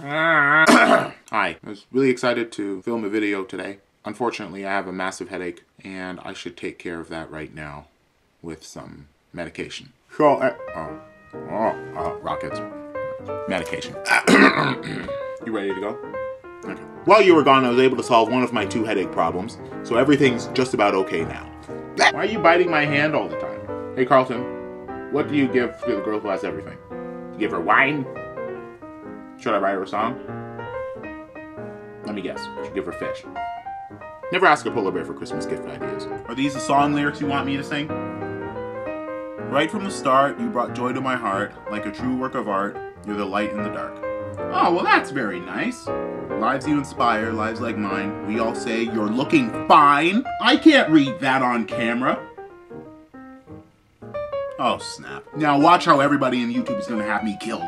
Hi, I was really excited to film a video today. Unfortunately, I have a massive headache, and I should take care of that right now with some medication. Rockets. Medication. You ready to go? Okay. While you were gone, I was able to solve one of my two headache problems, so everything's just about okay now. Why are you biting my hand all the time? Hey, Carlton, what do you give to the girl who has everything? You give her wine? Should I write her a song? Let me guess. Should give her fish. Never ask a polar bear for Christmas gift ideas. Are these the song lyrics you want me to sing? Right from the start, you brought joy to my heart. Like a true work of art, you're the light in the dark. Oh, well that's very nice. Lives you inspire, lives like mine. We all say you're looking fine. I can't read that on camera. Oh, snap. Now watch how everybody in YouTube is gonna have me killed.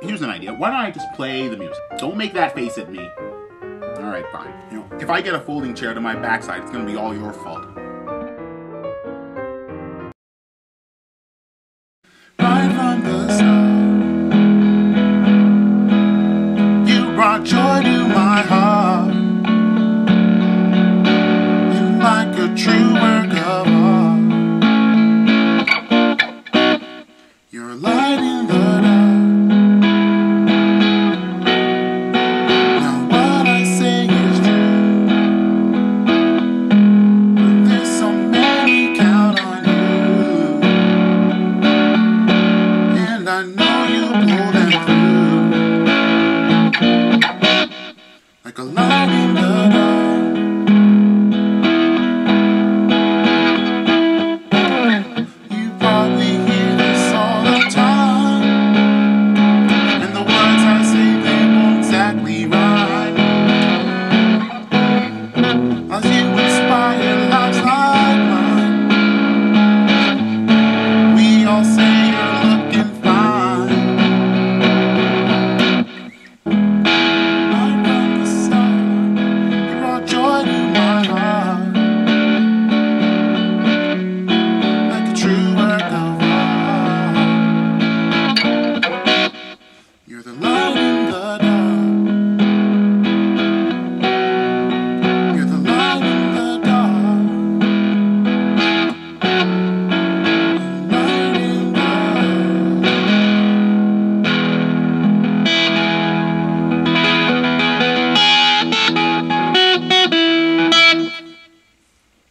Here's an idea. Why don't I just play the music? Don't make that face at me. All right, fine. You know, if I get a folding chair to my backside, it's gonna be all your fault. Right from the start, you brought joy to my heart. You're like a true work of art. You're a light in the dark. Now what I say is true, but there's so many count on you, and I know you'll pull them through, like a light in the dark.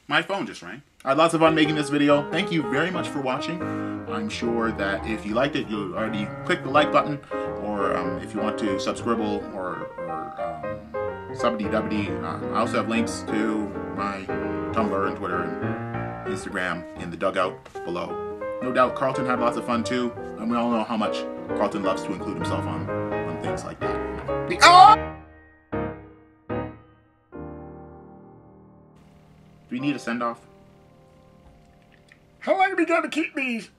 My phone just rang. I had lots of fun making this video. Thank you very much for watching. I'm sure that if you liked it, you already clicked the like button, or if you want to subscribble or subdy-dubby. I also have links to my Tumblr and Twitter and Instagram in the dugout below. No doubt Carlton had lots of fun too, and we all know how much Carlton loves to include himself on things like that. Oh! Do we need a send-off? How long are we gonna keep these?